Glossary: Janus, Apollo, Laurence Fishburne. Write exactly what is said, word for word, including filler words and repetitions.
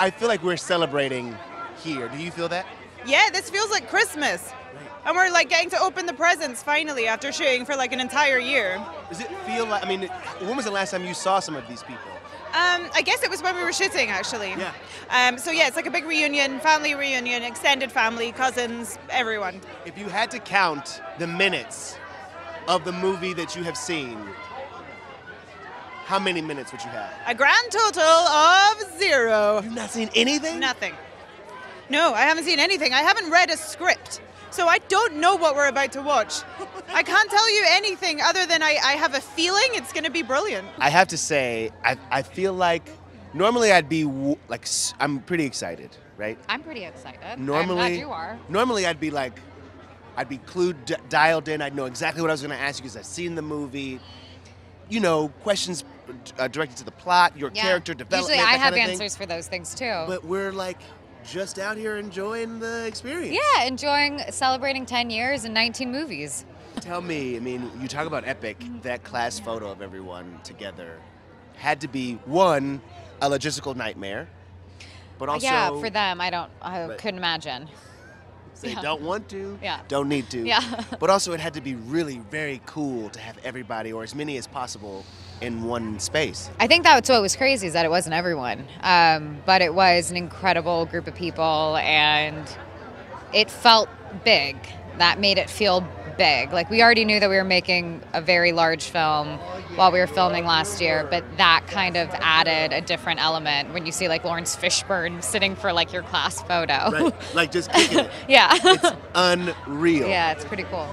I feel like we're celebrating here. Do you feel that? Yeah, this feels like Christmas. And we're like getting to open the presents finally after shooting for like an entire year. Does it feel like, I mean, when was the last time you saw some of these people? Um, I guess it was when we were shooting, actually. Yeah. Um, so yeah, it's like a big reunion, family reunion, extended family, cousins, everyone. If you had to count the minutes of the movie that you have seen, how many minutes would you have? A grand total of zero. You've not seen anything? Nothing. No, I haven't seen anything. I haven't read a script. So I don't know what we're about to watch. I can't tell you anything other than I, I have a feeling it's going to be brilliant. I have to say, I, I feel like normally I'd be, w like, I'm pretty excited, right? I'm pretty excited. Normally, I'm glad you are. Normally I'd be like, I'd be clued, d dialed in. I'd know exactly what I was going to ask you because I've seen the movie. You know, questions uh, directed to the plot, your yeah. character development. Usually I have answers thing. for those things too. But we're like, just out here enjoying the experience. Yeah, enjoying, celebrating ten years and nineteen movies. Tell me, I mean, you talk about epic, that class photo of everyone together had to be, one, a logistical nightmare, but also... Yeah, for them, I don't, I couldn't imagine. They yeah. don't want to, yeah. don't need to. Yeah. But also it had to be really very cool to have everybody, or as many as possible, in one space. I think that's what was crazy, is that it wasn't everyone. Um, but it was an incredible group of people, and it felt big. That made it feel big. Like, we already knew that we were making a very large film while we were filming last year, but that kind of added a different element when you see like Laurence Fishburne sitting for like your class photo. Right. Like just kicking it. Yeah. It's unreal. Yeah, it's pretty cool.